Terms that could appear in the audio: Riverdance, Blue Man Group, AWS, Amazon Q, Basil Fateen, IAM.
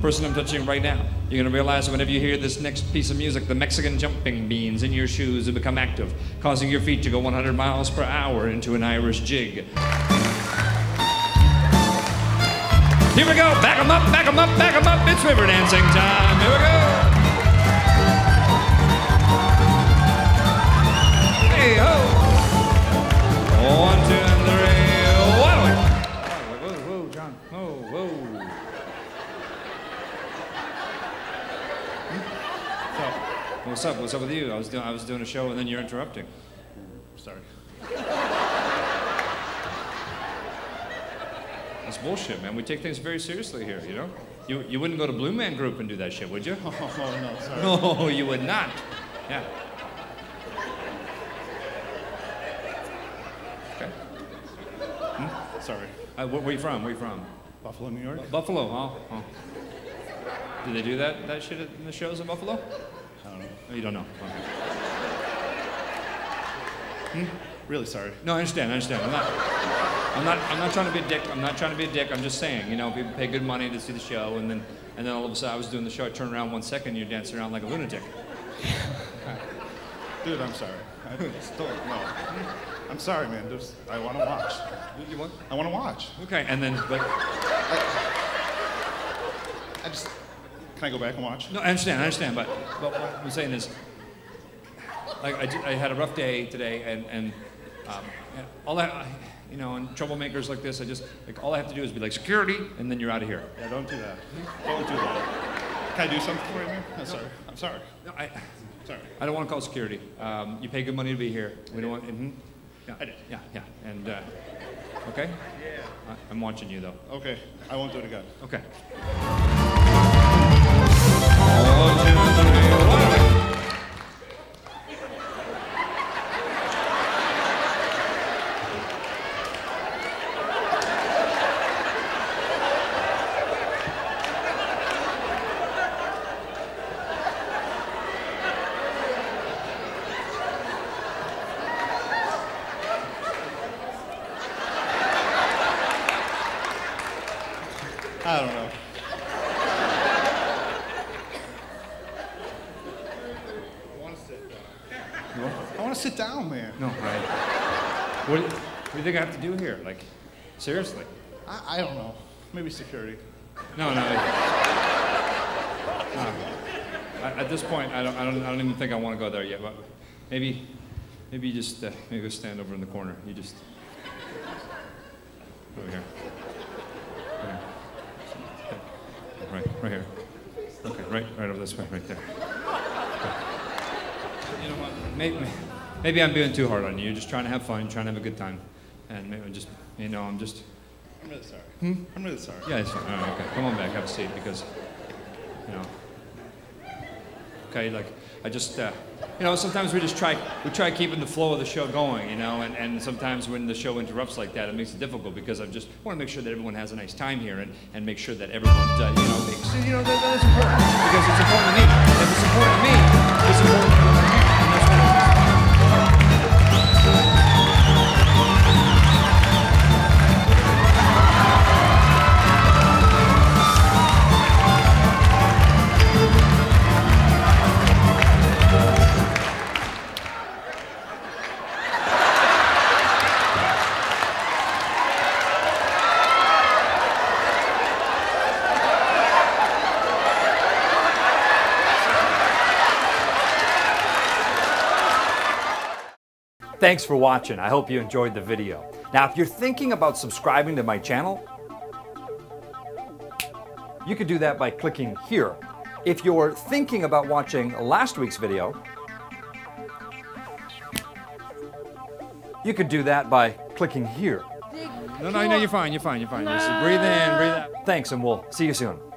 person I'm touching right now. You're gonna realize whenever you hear this next piece of music, the Mexican jumping beans in your shoes have become active, causing your feet to go 100 miles per hour into an Irish jig. Here we go, back 'em up, back 'em up, back 'em up, it's river dancing time, here we go. Hey ho! 1, 2, 3. What's up? What's up with you? I was doing a show and then you're interrupting. Sorry. That's bullshit, man. We take things very seriously here, you know? You wouldn't go to Blue Man Group and do that shit, would you? Oh, no, sorry. No, you would not. Yeah. Okay. Hmm? Sorry. Where you from? Where you from? Buffalo, New York. Buffalo, huh? Oh. Do they do that shit in the shows in Buffalo? I don't know. Oh, you don't know? Okay. Hmm? Really sorry. No, I understand. I'm not trying to be a dick. I'm just saying, you know, people pay good money to see the show, and then all of a sudden I was doing the show, I turn around 1 second, you're dancing around like a lunatic. Dude, I'm sorry. No. I'm sorry, man. I want to watch. You what? I want to watch. Okay, and then, like... I just... Can I go back and watch? No, I understand, but what I'm saying is, like, I had a rough day today, and all you know, and troublemakers like this, all I have to do is be like, security, and then you're out of here. Yeah, don't do that. Don't do that. Can I do something for you, man? No, sorry. I'm sorry. No, sorry. I don't want to call security. You pay good money to be here. We don't want, yeah, I did. Yeah, and, okay? Yeah. I'm watching you, though. Okay, I won't do it again. Okay. 1, 2, 3, 4. I don't know. Maybe security. No. At this point, I don't even think I want to go there yet. But maybe you just maybe stand over in the corner. You just over here. Right here. Okay, right over this way, right there. Okay. You know what? Maybe I'm being too hard on you. You're just trying to have fun, trying to have a good time. And maybe just, you know, I'm really sorry. Hmm? I'm really sorry. Yeah, it's fine. All right, okay. Come on back, have a seat, because, you know. Okay, like, I just, you know, sometimes we try keeping the flow of the show going, you know, and sometimes when the show interrupts like that, it makes it difficult, because I just want to make sure that everyone has a nice time here, and make sure that everyone does, you know, that's important, because it's important to me. If it's important to me, it's important to me. And that's what it is. Thanks for watching. I hope you enjoyed the video. Now, if you're thinking about subscribing to my channel, you could do that by clicking here. If you're thinking about watching last week's video, you could do that by clicking here. No, you're fine. Just breathe in, breathe out. Thanks, and we'll see you soon.